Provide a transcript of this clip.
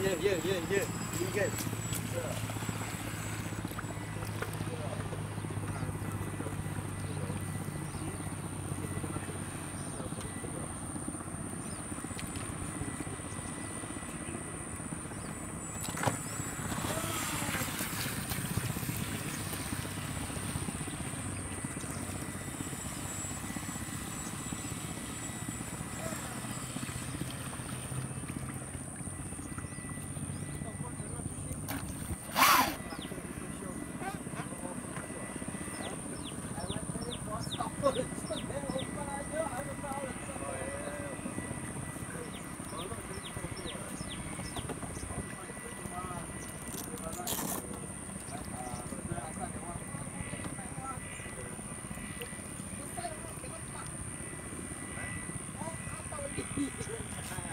Yeah. You get it.